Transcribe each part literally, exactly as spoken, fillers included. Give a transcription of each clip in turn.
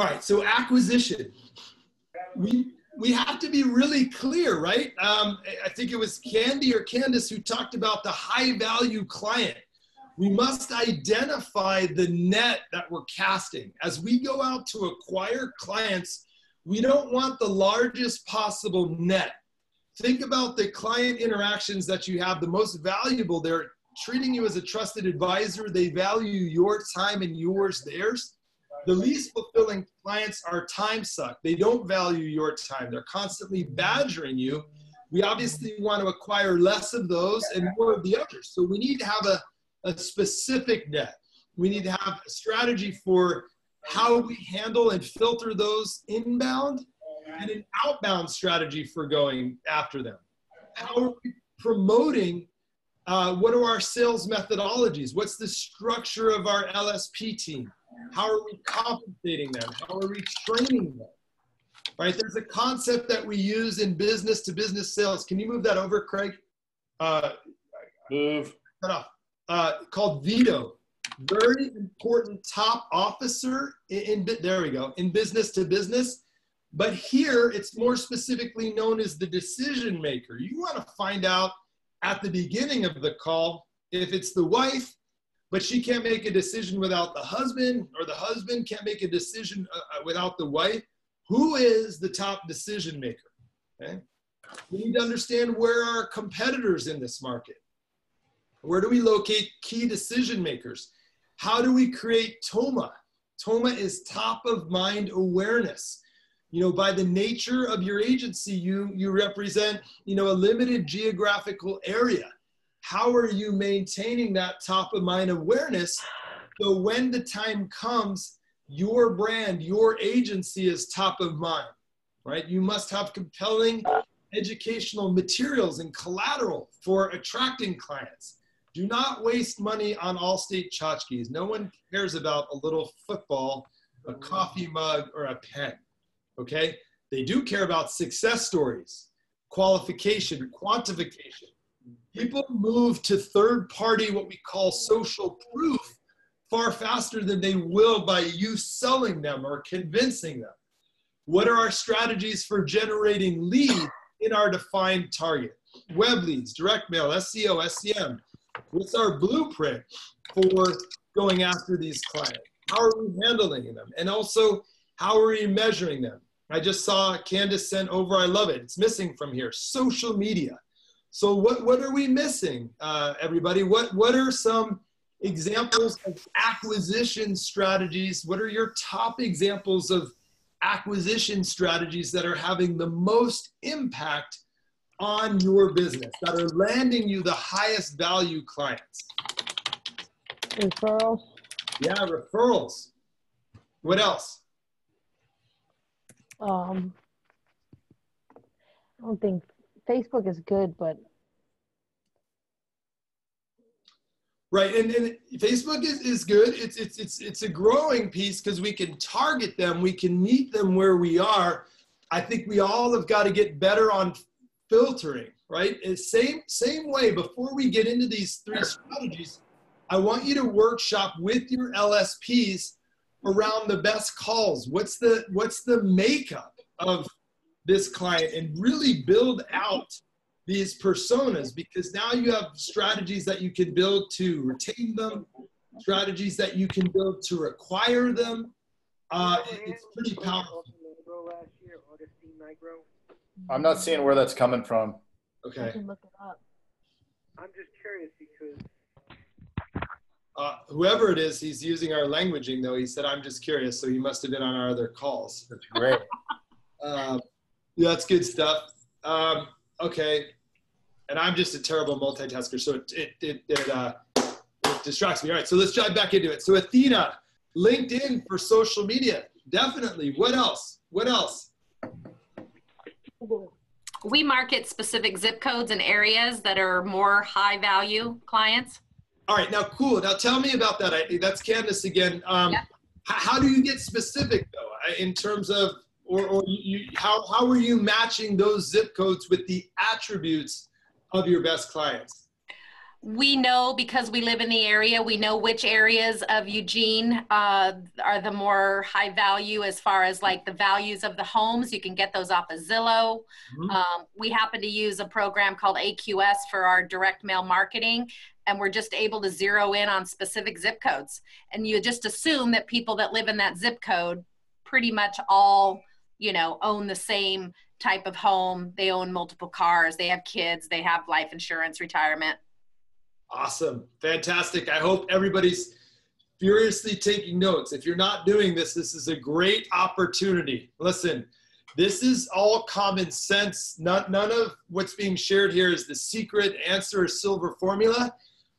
All right, so acquisition. We, we have to be really clear, right? Um, I think it was Candy or Candace who talked about the high value client. We must identify the net that we're casting. As we go out to acquire clients, we don't want the largest possible net. Think about the client interactions that you have, the most valuable. They're treating you as a trusted advisor. They value your time and yours, theirs. The least fulfilling clients are time suck. They don't value your time. They're constantly badgering you. We obviously want to acquire less of those and more of the others. So we need to have a, a specific net. We need to have a strategy for how we handle and filter those inbound and an outbound strategy for going after them. How are we promoting? Uh, what are our sales methodologies? What's the structure of our L S P team? How are we compensating them? How are we training them? All right, there's a concept that we use in business to business sales. Can you move that over, Craig? Uh, move. Cut off. Uh, called Vito. Very important top officer in, in, there we go, in business to business. But here it's more specifically known as the decision maker. You want to find out at the beginning of the call if it's the wife, but she can't make a decision without the husband, or the husband can't make a decision uh, without the wife. Who is the top decision maker? Okay? We need to understand where are our competitors in this market. Where do we locate key decision makers? How do we create TOMA? TOMA is top of mind awareness. You know, by the nature of your agency, you, you represent, you know, a limited geographical area. How are you maintaining that top of mind awareness so when the time comes, your brand, your agency is top of mind, right? You must have compelling educational materials and collateral for attracting clients. Do not waste money on Allstate tchotchkes. No one cares about a little football, a coffee mug, or a pen. Okay, they do care about success stories, qualification, quantification. People move to third party, what we call social proof, far faster than they will by you selling them or convincing them. What are our strategies for generating leads in our defined target? Web leads, direct mail, S E O, S E M. What's our blueprint for going after these clients? How are we handling them? And also, how are you measuring them? I just saw Candace sent over, I love it. It's missing from here, social media. So what, what are we missing, uh, everybody? What, what are some examples of acquisition strategies? What are your top examples of acquisition strategies that are having the most impact on your business, that are landing you the highest value clients? Referrals. Yeah, referrals. What else? Um, I don't think Facebook is good, but. Right, and, and Facebook is, is good. It's, it's, it's, it's a growing piece because we can target them. We can meet them where we are. I think we all have got to get better on filtering, right? It's same, same way, before we get into these three strategies, I want you to workshop with your L S Ps around the best calls. What's the, what's the makeup of this client, and really build out these personas, because now you have strategies that you can build to retain them, strategies that you can build to acquire them. Uh, it's pretty powerful. I'm not seeing where that's coming from. Okay. I can look it up. I'm just curious because Uh, whoever it is, he's using our languaging, though. He said, I'm just curious. So he must have been on our other calls. That's great. uh, yeah, that's good stuff. Um, okay. And I'm just a terrible multitasker. So it, it, it, it, uh, it distracts me. All right. So let's dive back into it. So Athena, LinkedIn for social media. Definitely. What else? What else? We market specific zip codes and areas that are more high value clients. All right, now cool. Now tell me about that. I, that's Candace again. Um, yeah. How do you get specific though, in terms of, or, or you, how, how are you matching those zip codes with the attributes of your best clients? We know, because we live in the area, we know which areas of Eugene uh, are the more high value as far as like the values of the homes. You can get those off of Zillow. Mm-hmm. Um, we happen to use a program called A Q S for our direct mail marketing, and we're just able to zero in on specific zip codes. And you just assume that people that live in that zip code pretty much all, you know, own the same type of home. They own multiple cars, they have kids, they have life insurance, retirement. Awesome. Fantastic. I hope everybody's furiously taking notes. If you're not doing this, this is a great opportunity. Listen, this is all common sense. Not, none of what's being shared here is the secret answer or silver formula,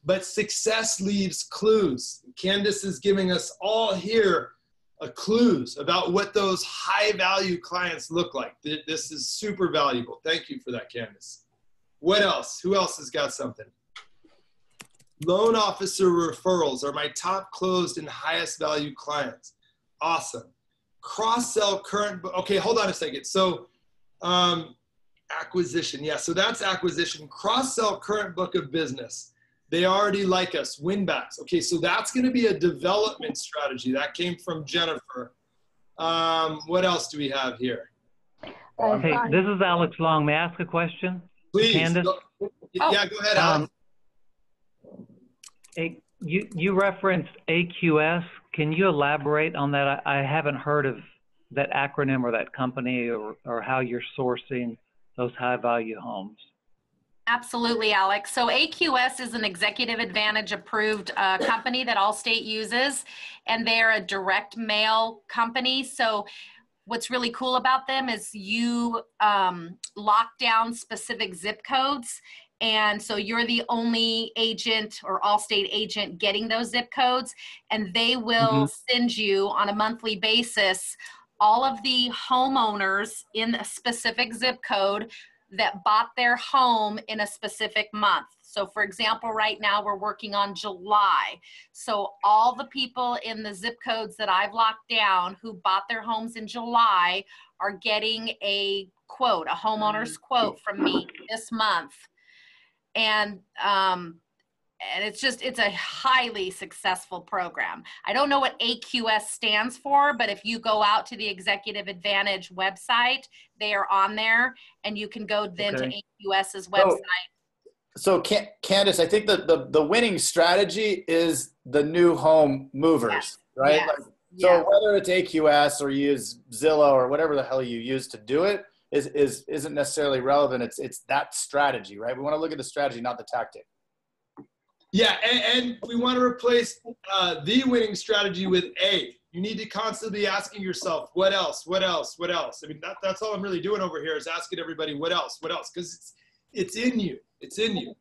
but success leaves clues. Candace is giving us all here a clues about what those high value clients look like. This is super valuable. Thank you for that, Candace. What else? Who else has got something? Loan officer referrals are my top closed and highest value clients. Awesome. Cross-sell current, okay, hold on a second. So um, acquisition, yeah, so that's acquisition. Cross-sell current book of business. They already like us, win backs. Okay, so that's gonna be a development strategy. That came from Jennifer. Um, what else do we have here? Uh, hey, this is Alex Long. May I ask a question? Please. Candace? Go, yeah, go ahead, Alex. Um, A, you, you referenced A Q S. Can you elaborate on that? I, I haven't heard of that acronym or that company or, or how you're sourcing those high-value homes. Absolutely, Alex. So A Q S is an Executive Advantage approved uh, company that Allstate uses, and they're a direct mail company. So what's really cool about them is you um, lock down specific zip codes. And so you're the only agent or Allstate agent getting those zip codes, and they will mm-hmm. send you on a monthly basis all of the homeowners in a specific zip code that bought their home in a specific month. So for example, right now we're working on July. So all the people in the zip codes that I've locked down who bought their homes in July are getting a quote, a homeowner's quote from me this month. And, um, and it's just, it's a highly successful program. I don't know what A Q S stands for, but if you go out to the Executive Advantage website, they are on there, and you can go then okay. to AQS's website. So, so Candace, I think that the, the winning strategy is the new home movers, yes. right? Yes. Like, so yes. whether it's A Q S or you use Zillow or whatever the hell you use to do it, Is, is, isn't necessarily relevant. It's, it's that strategy, right? We want to look at the strategy, not the tactic. Yeah, and, and we want to replace uh, the winning strategy with A. You need to constantly be asking yourself, what else, what else, what else? I mean, that, that's all I'm really doing over here is asking everybody, what else, what else? Because it's, it's in you, it's in you.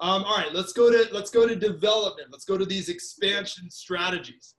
Um, all right, let's go to, let's go to development. Let's go to these expansion strategies.